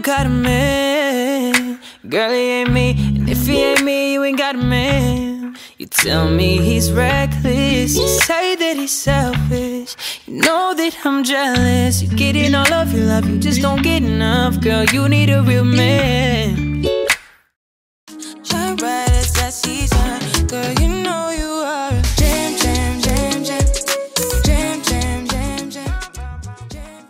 you got a man. Girl, he ain't me, and if he ain't me, you ain't got a man. You tell me he's reckless, you say that he's selfish. You know that I'm jealous, you get in all of your love, you just don't get enough. Girl, you need a real man. Shine bright as that season, girl, you know you are a jam, jam, jam, jam. Jam, jam, jam, jam.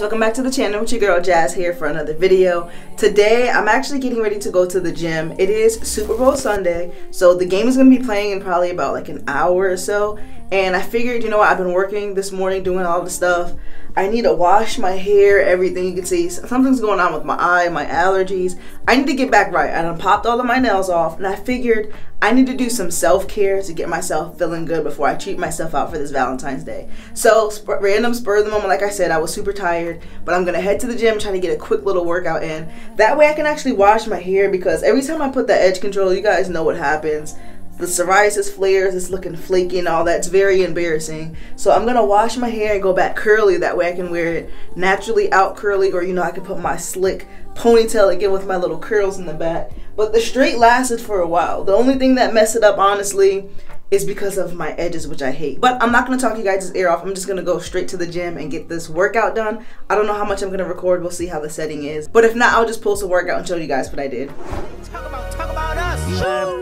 Welcome back to the channel. It's your girl Jazz here for another video. Today I'm actually getting ready to go to the gym. It is Super Bowl Sunday, so the game is going to be playing in probably about like an hour or so, and I figured, you know what, I've been working this morning doing all the stuff. I need to wash my hair, everything. You can see something's going on with my eye, my allergies. I need to get back right. I done popped all of my nails off, and I figured I need to do some self-care to get myself feeling good before I treat myself out for this Valentine's Day. So random spur of the moment, like I said, I was super tired, but I'm gonna head to the gym, trying to get a quick little workout in. That way I can actually wash my hair, because every time I put the edge control, you guys know what happens. The psoriasis flares, it's looking flaky and all that. It's very embarrassing. So I'm gonna wash my hair and go back curly. That way I can wear it naturally out curly, or you know, I can put my slick ponytail again with my little curls in the back. But the straight lasted for a while. The only thing that messed it up, honestly, is because of my edges, which I hate. But I'm not gonna talk you guys' ear off. I'm just gonna go straight to the gym and get this workout done. I don't know how much I'm gonna record. We'll see how the setting is. But if not, I'll just post a workout and show you guys what I did. Talk about us.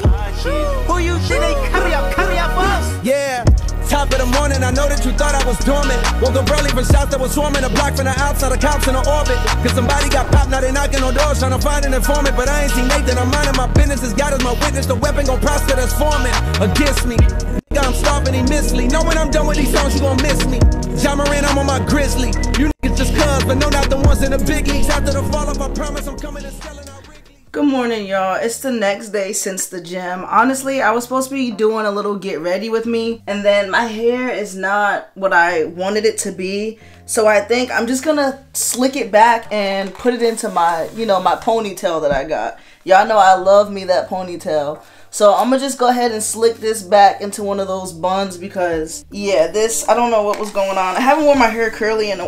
Who you think they carry up us? Yeah. Top of the morning, I know that you thought I was dormant. Woke up early from shots that was swarming a block from the outside, the cops in the orbit. Cause somebody got popped, now they knocking on doors, trying to find an informant. But I ain't seen Nathan, I'm minding my business, as God is my witness. The weapon gon' prosper that's forming against me. I'm starving, he miss me. Know when I'm done with these songs, you gon' miss me. John Moran, I'm on my grizzly. You niggas just cuz, but no, not the ones in the big leagues. After the fall up, I promise I'm coming and selling out. Good morning, y'all. It's the next day since the gym. Honestly, I was supposed to be doing a little get ready with me, and then my hair is not what I wanted it to be. So I think I'm just gonna slick it back and put it into my, you know, my ponytail that I got. Y'all know I love me that ponytail. So I'm gonna just go ahead and slick this back into one of those buns, because yeah, this, I don't know what was going on. I haven't worn my hair curly in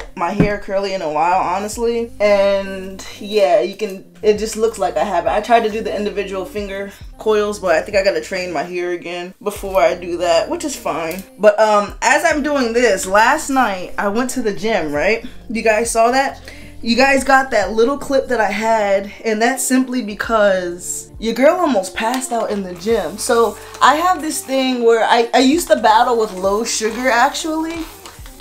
a while, honestly. And yeah, you can, it just looks like I haven't. I tried to do the individual finger coils, but I think I gotta train my hair again before I do that, which is fine. But as I'm doing this, last night I went to the gym, right? You guys saw that? You guys got that little clip that I had, and that's simply because your girl almost passed out in the gym. So I have this thing where I used to battle with low sugar, actually,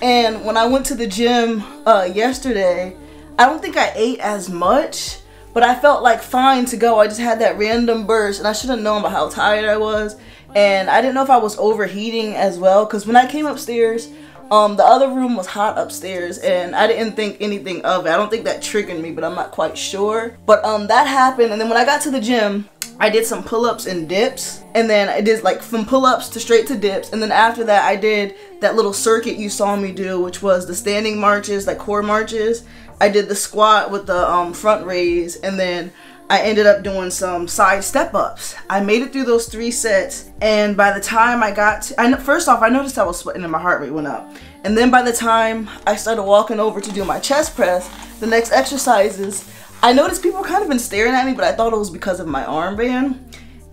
and when I went to the gym yesterday, I don't think I ate as much, but I felt like fine to go. I just had that random burst, and I should have known about how tired I was, and I didn't know if I was overheating as well, because when I came upstairs, the other room was hot upstairs, and I didn't think anything of it. I don't think that triggered me, but I'm not quite sure. But that happened, and then when I got to the gym, I did some pull-ups and dips, and then I did like from pull-ups to straight to dips, and then after that I did that little circuit you saw me do, which was the standing marches, like core marches. I did the squat with the front raise, and then I ended up doing some side step-ups. I made it through those three sets, and by the time I got to, first off, I noticed I was sweating and my heart rate went up. And then by the time I started walking over to do my chest press, the next exercises, I noticed people kind of been staring at me, but I thought it was because of my armband.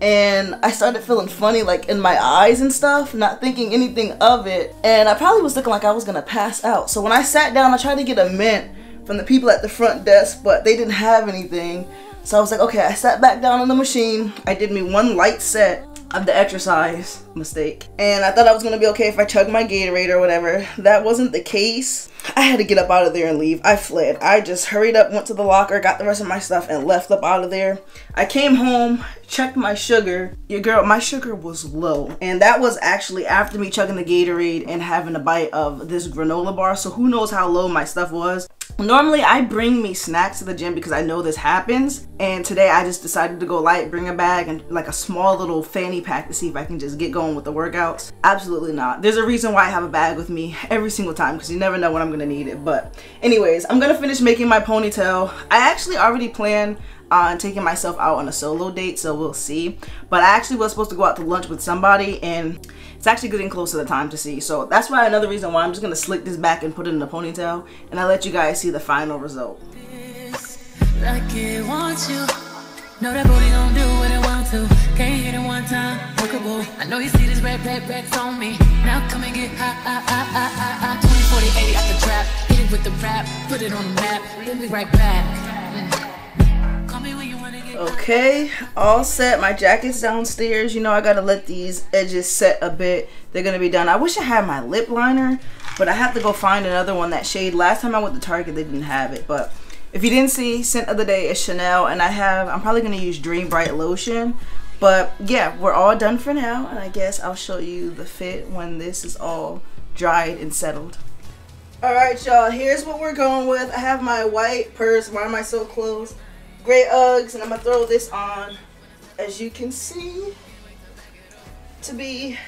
And I started feeling funny, like in my eyes and stuff, not thinking anything of it. And I probably was looking like I was gonna pass out. So when I sat down, I tried to get a mint from the people at the front desk, but they didn't have anything. So I was like, okay, I sat back down on the machine. I did me one light set of the exercise mistake. And I thought I was gonna be okay if I chugged my Gatorade or whatever. That wasn't the case. I had to get up out of there and leave. I fled. I just hurried up, went to the locker, got the rest of my stuff, and left up out of there. I came home, checked my sugar. Your girl, my sugar was low. And that was actually after me chugging the Gatorade and having a bite of this granola bar. So who knows how low my stuff was. Normally, I bring me snacks to the gym because I know this happens. And today, I just decided to go light, bring a bag and like a small little fanny pack to see if I can just get going with the workouts. Absolutely not. There's a reason why I have a bag with me every single time because you never know when I'm gonna need it. But anyways, I'm gonna finish making my ponytail. I actually already planned on taking myself out on a solo date, so we'll see. But I actually was supposed to go out to lunch with somebody, and it's actually getting close to the time to see. So that's why another reason why I'm just gonna slick this back and put it in a ponytail, and I'll let you guys see the final result. Like it wants you. Know that booty don't do what it wants to. Can't hit it one time, workable. I know you see this red on me. Now come and get high. 20, 40, 80 at the trap. Hit it with the rap, put it on the map. Let me right back. Okay, all set. My jacket's downstairs. You know I gotta let these edges set a bit. They're gonna be done. I wish I had my lip liner, but I have to go find another one, that shade. Last time I went to Target, they didn't have it. But if you didn't see, scent of the day is Chanel, and I'm probably gonna use Dream Bright lotion. But yeah, we're all done for now, and I guess I'll show you the fit when this is all dried and settled. Alright y'all, here's what we're going with. I have my white purse. Why am I so close? Gray Uggs, and I'm gonna throw this on, as you can see, to be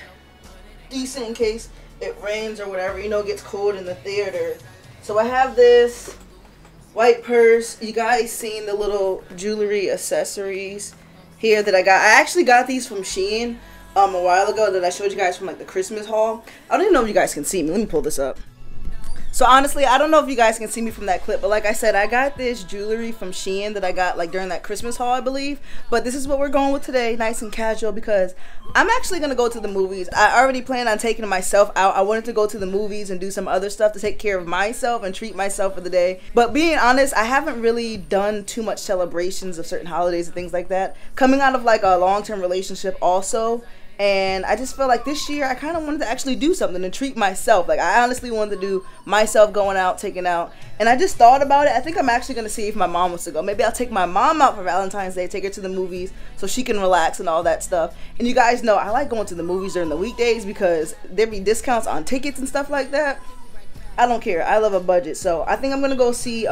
decent in case it rains or whatever, you know, it gets cold in the theater. So I have this white purse. You guys seen the little jewelry accessories here that I got. I actually got these from Shein a while ago that I showed you guys from like the Christmas haul. I don't even know if you guys can see me. Let me pull this up. So honestly, I don't know if you guys can see me from that clip, but like I said, I got this jewelry from Shein that I got like during that Christmas haul, I believe. But this is what we're going with today, nice and casual, because I'm actually gonna go to the movies. I already planned on taking myself out. I wanted to go to the movies and do some other stuff to take care of myself and treat myself for the day. But being honest, I haven't really done too much celebrations of certain holidays and things like that. Coming out of like a long-term relationship also, and I just felt like this year I kind of wanted to actually do something and treat myself. Like I honestly wanted to do myself going out, taking out. And I just thought about it. I think I'm actually going to see if my mom wants to go. Maybe I'll take my mom out for Valentine's Day, take her to the movies so she can relax and all that stuff. And you guys know I like going to the movies during the weekdays because there be discounts on tickets and stuff like that. I don't care. I love a budget. So I think I'm going to go see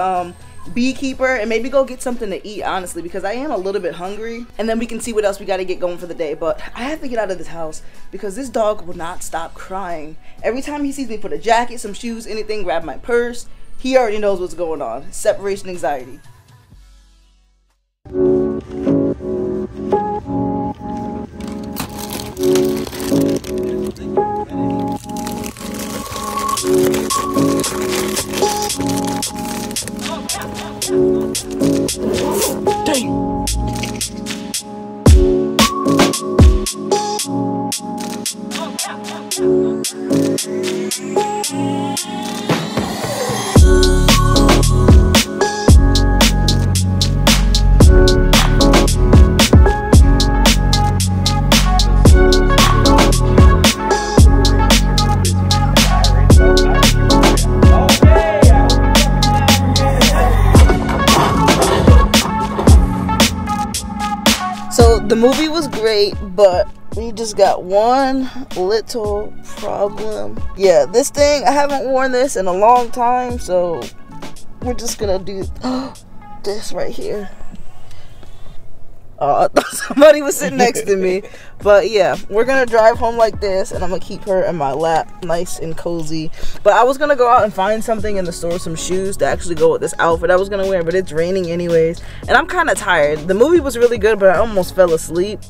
Beekeeper and maybe go get something to eat, honestly, because I am a little bit hungry, and then we can see what else we got to get going for the day. But I have to get out of this house because this dog will not stop crying. Every time he sees me put a jacket, some shoes, anything, grab my purse, he already knows what's going on. Separation anxiety. The movie was great, but we just got one little problem. Yeah, this thing, I haven't worn this in a long time, so we're just gonna do this right here. I thought somebody was sitting next to me. But yeah, we're gonna drive home like this, and I'm gonna keep her in my lap, nice and cozy. But I was gonna go out and find something in the store, some shoes to actually go with this outfit I was gonna wear, but it's raining anyways, and I'm kind of tired. The movie was really good, but I almost fell asleep.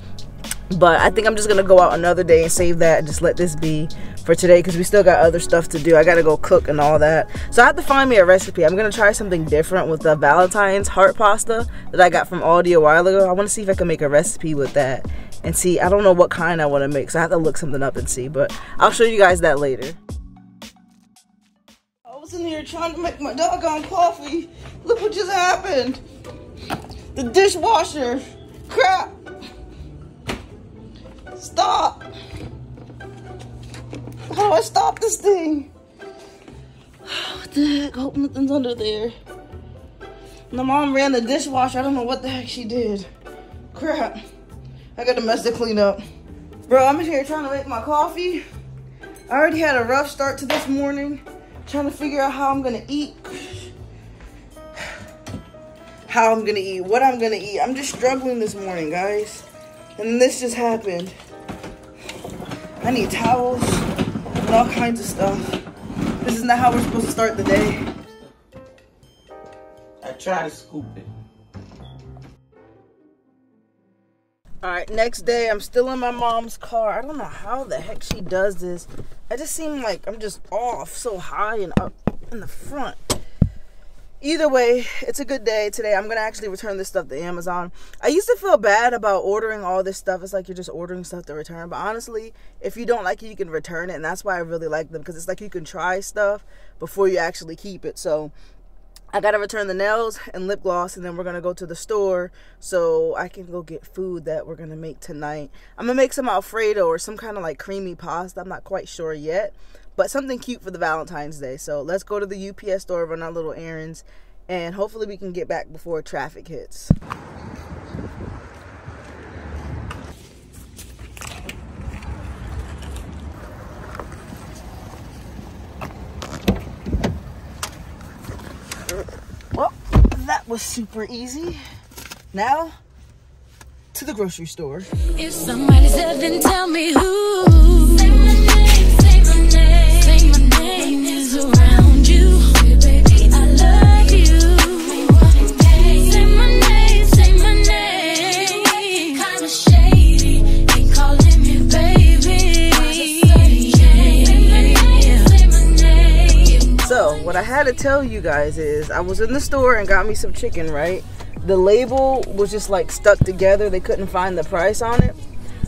But I think I'm just gonna go out another day and save that and just let this be. for today because we still got other stuff to do. I gotta go cook and all that. So I have to find me a recipe. I'm gonna try something different with the Valentine's heart pasta that I got from Aldi a while ago. I wanna see if I can make a recipe with that and see, I don't know what kind I wanna make, so I have to look something up and see, but I'll show you guys that later. I was in here trying to make my doggone coffee. Look what just happened. The dishwasher, crap. Stop! How do I stop this thing? What the heck? I hope nothing's under there. My mom ran the dishwasher. I don't know what the heck she did. Crap. I got a mess to clean up. Bro, I'm in here trying to make my coffee. I already had a rough start to this morning. Trying to figure out how I'm gonna eat. How I'm gonna eat. What I'm gonna eat. I'm just struggling this morning, guys. And this just happened. I need towels and all kinds of stuff. This is not how we're supposed to start the day. I try to scoop it. All right, next day, I'm still in my mom's car. I don't know how the heck she does this. I just seem like I'm just off so high and up in the front. Either way, it's a good day today. I'm going to actually return this stuff to Amazon. I used to feel bad about ordering all this stuff. It's like you're just ordering stuff to return. But honestly, if you don't like it, you can return it. And that's why I really like them. Because it's like you can try stuff before you actually keep it. So I got to return the nails and lip gloss. And then we're going to go to the store so I can go get food that we're going to make tonight. I'm going to make some Alfredo or some kind of like creamy pasta. I'm not quite sure yet. But something cute for the Valentine's Day. So let's go to the UPS store, run our little errands, and hopefully we can get back before traffic hits. Well, that was super easy. Now, to the grocery store. If somebody's up, then tell me who. What I had to tell you guys is I was in the store and got me some chicken, right? The label was just like stuck together. They couldn't find the price on it.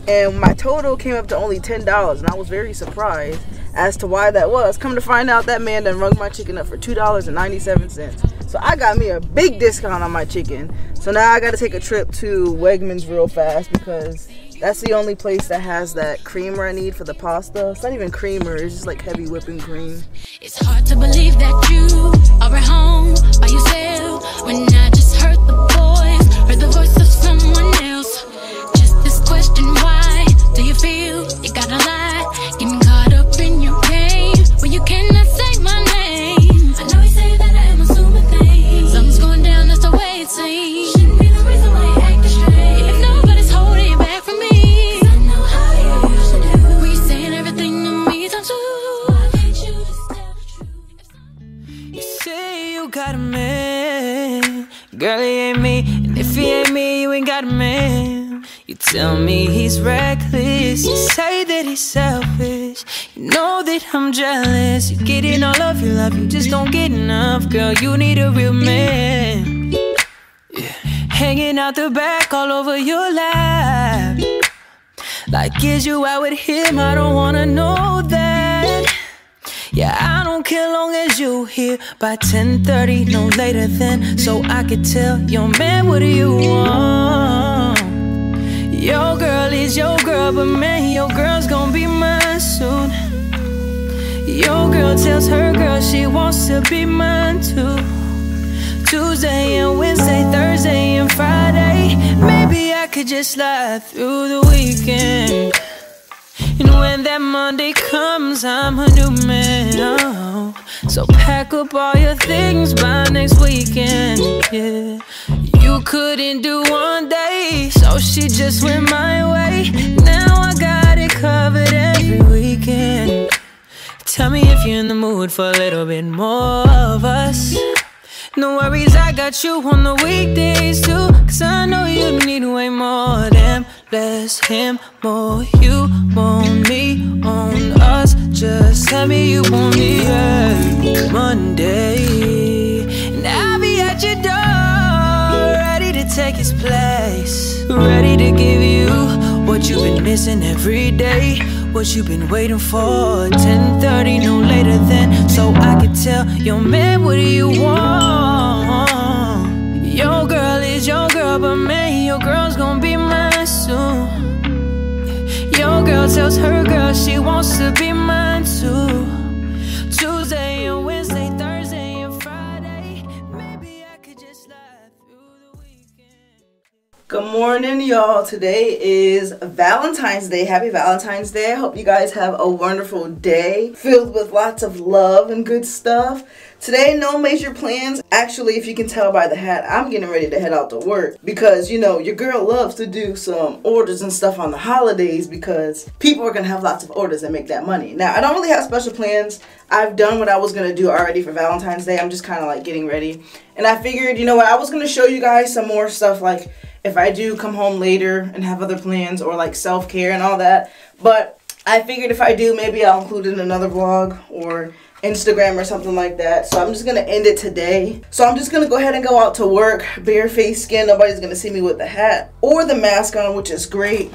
And my total came up to only $10. And I was very surprised as to why that was. Come to find out, that man done rung my chicken up for $2.97. So I got me a big discount on my chicken. So now I got to take a trip to Wegmans real fast because that's the only place that has that creamer I need for the pasta. It's not even creamer, it's just like heavy whipping cream. It's hard to believe that you are at home by yourself when I just heard the voice, heard the voice of someone else. Just this question, why do you feel you gotta lie? Getting caught up in your game when you cannot say my name. I know you say that I am assuming things. Something's going down, that's the way it seems. Shouldn't be the reason why you act strange. If nobody's holding you back from me. Got a man, girl, he ain't me, and if he ain't me, you ain't got a man. You tell me he's reckless, you say that he's selfish, you know that I'm jealous. You get in all of your love, you just don't get enough, girl. You need a real man, yeah. Hanging out the back all over your lap, like is you out with him? I don't wanna know that. Yeah, I don't care long as you here by 10:30, no later than, so I could tell your man what do you want. Your girl is your girl, but man, your girl's gonna be mine soon. Your girl tells her girl she wants to be mine too. Tuesday and Wednesday, Thursday and Friday, maybe I could just slide through the weekend. And when that Monday comes, I'm a new man, oh. So pack up all your things by next weekend, yeah. You couldn't do one day, so she just went my way. Now I got it covered every weekend. Tell me if you're in the mood for a little bit more of us. No worries, I got you on the weekdays too, cause I know you need way more than less him, more you, more me, on us. thoughts. Just tell me you want me here Monday, and I'll be at your door, ready to take his place, ready to give you what you've been missing every day, what you've been waiting for. 10:30, no later than, so I could tell your man what do you want. Your girl is your girl, but man, your girl's gonna be mine soon. Your girl tells her girl she wants to be mine too. Tuesday and Wednesday, Thursday and Friday, maybe I could just slide through the weekend. Good morning, y'all. Today is Valentine's Day. Happy Valentine's Day. I hope you guys have a wonderful day filled with lots of love and good stuff. Today, no major plans. Actually, if you can tell by the hat, I'm getting ready to head out to work because, you know, your girl loves to do some orders and stuff on the holidays because people are going to have lots of orders and make that money. Now, I don't really have special plans. I've done what I was going to do already for Valentine's Day. I'm just kind of like getting ready. And I figured, you know what, I was going to show you guys some more stuff like if I do come home later and have other plans or like self-care and all that. But I figured if I do, maybe I'll include it in another vlog or Instagram or something like that. So I'm just gonna end it today. So I'm just gonna go ahead and go out to work, bare face skin. Nobody's gonna see me with the hat or the mask on, which is great.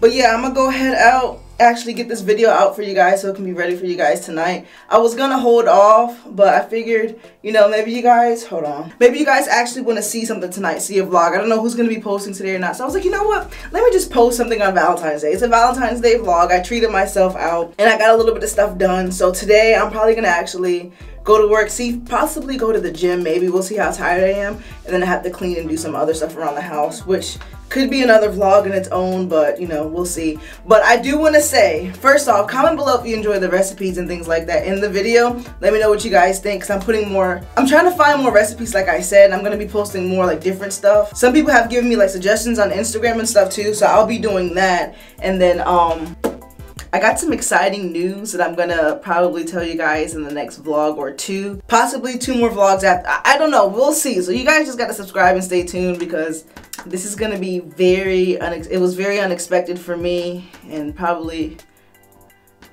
But yeah, I'm gonna go ahead out, actually get this video out for you guys so it can be ready for you guys tonight. I was gonna hold off, but I figured, you know, maybe you guys, hold on, maybe you guys actually want to see something tonight, see a vlog. I don't know who's gonna be posting today or not, so I was like, you know what, let me just post something on Valentine's Day. It's a Valentine's Day vlog. I treated myself out and I got a little bit of stuff done, so today I'm probably gonna actually go to work, see, possibly go to the gym, maybe. We'll see how tired I am, and then I have to clean and do some other stuff around the house, which could be another vlog in its own, but you know, we'll see. But I do want to say, first off, comment below if you enjoy the recipes and things like that in the video. Let me know what you guys think, because I'm trying to find more recipes, like I said. I'm going to be posting more like different stuff. Some people have given me like suggestions on Instagram and stuff too, so I'll be doing that. And then I got some exciting news that I'm gonna probably tell you guys in the next vlog or two, possibly two more vlogs after. I don't know, we'll see. So you guys just gotta subscribe and stay tuned, because this is gonna be very unexpected for me and probably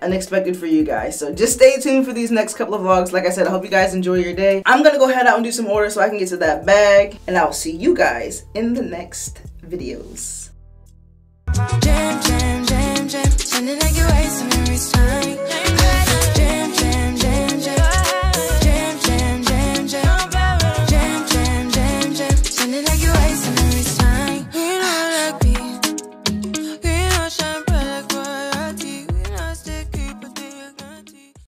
unexpected for you guys. So just stay tuned for these next couple of vlogs. Like I said, I hope you guys enjoy your day. I'm gonna go head out and do some orders so I can get to that bag, and I'll see you guys in the next videos. Jam, jam, jam, jam. Sending like you're wasting every time.